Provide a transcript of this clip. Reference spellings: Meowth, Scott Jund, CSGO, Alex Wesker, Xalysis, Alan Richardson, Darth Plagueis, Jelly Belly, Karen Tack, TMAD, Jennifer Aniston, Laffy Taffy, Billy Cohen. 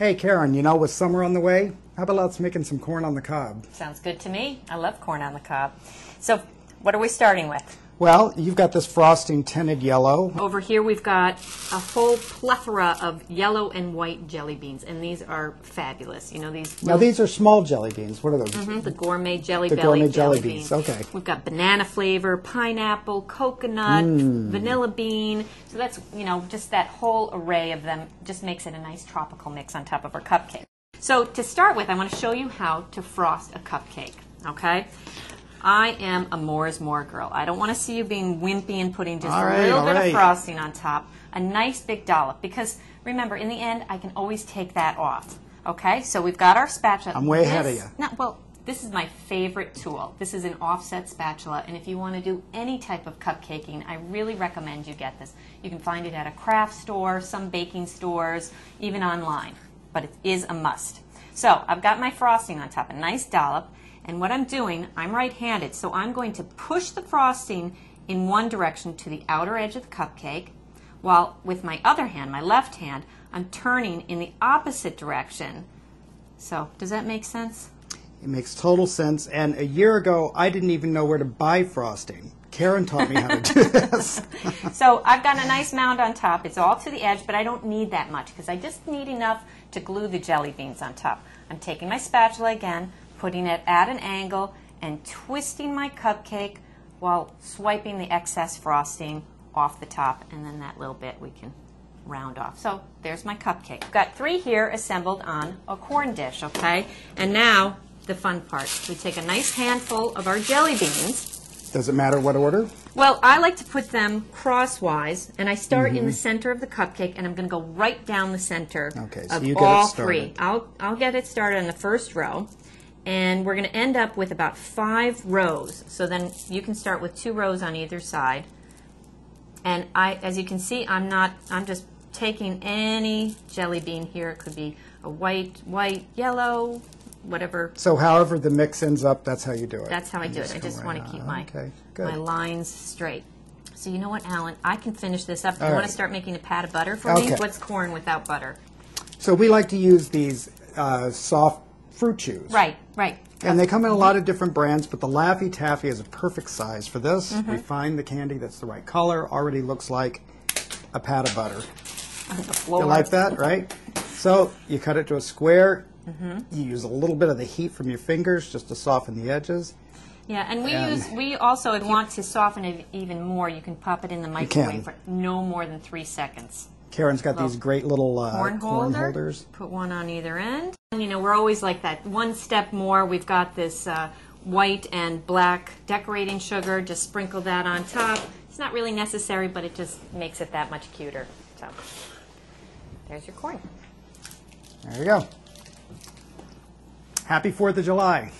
Hey Karen, you know, with summer on the way, how about let's making some corn on the cob? Sounds good to me. I love corn on the cob. So what are we starting with? Well, you've got this frosting tinted yellow. Over here we've got a whole plethora of yellow and white jelly beans, and these are fabulous. You know, these... Now these are small jelly beans. What are those? The gourmet jelly belly. The gourmet jelly beans. Okay. We've got banana flavor, pineapple, coconut, vanilla bean. So that's, you know, just that whole array of them just makes it a nice tropical mix on top of our cupcake. So to start with, I want to show you how to frost a cupcake, okay? I am a more is more girl. I don't want to see you being wimpy and putting just a little bit of frosting on top, a nice big dollop, because remember, in the end, I can always take that off. Okay, so we've got our spatula. I'm way ahead of you. No, well, this is my favorite tool. This is an offset spatula, and if you want to do any type of cupcaking, I really recommend you get this. You can find it at a craft store, some baking stores, even online, but it is a must. So I've got my frosting on top, a nice dollop. And what I'm doing, I'm right-handed, so I'm going to push the frosting in one direction to the outer edge of the cupcake, while with my other hand, my left hand, I'm turning in the opposite direction. So, does that make sense? It makes total sense, and a year ago, I didn't even know where to buy frosting. Karen taught me how to do this. So I've got a nice mound on top. It's all to the edge, but I don't need that much, because I just need enough to glue the jelly beans on top. I'm taking my spatula again, putting it at an angle and twisting my cupcake while swiping the excess frosting off the top, and then that little bit we can round off. So there's my cupcake. I've got three here assembled on a corn dish, okay? And now the fun part. We take a nice handful of our jelly beans. Does it matter what order? Well, I like to put them crosswise, and I start in the center of the cupcake, and I'm going to go right down the center of all three. I'll get it started on the first row. And we're going to end up with about 5 rows. So then you can start with 2 rows on either side. And I, as you can see, I'm just taking any jelly bean here. It could be a white, yellow, whatever. So however the mix ends up, that's how you do it. That's how I do it. I just want to keep my lines straight. So you know what, Alan? I can finish this up. You want to start making a pat of butter for me? What's corn without butter? So we like to use these soft fruit chews. Right, right. And they come in a lot of different brands, but the Laffy Taffy is a perfect size for this. We find the candy that's the right color, already looks like a pat of butter. On the floor. You like that, right? So you cut it to a square. You use a little bit of the heat from your fingers just to soften the edges. Yeah, and we also want to soften it even more. You can pop it in the microwave for no more than 3 seconds. Karen's got these great little corn holders. Put one on either end. And, you know, we're always like that. One step more. We've got this white and black decorating sugar. Just sprinkle that on top. It's not really necessary, but it just makes it that much cuter. So there's your corn. There you go. Happy 4th of July.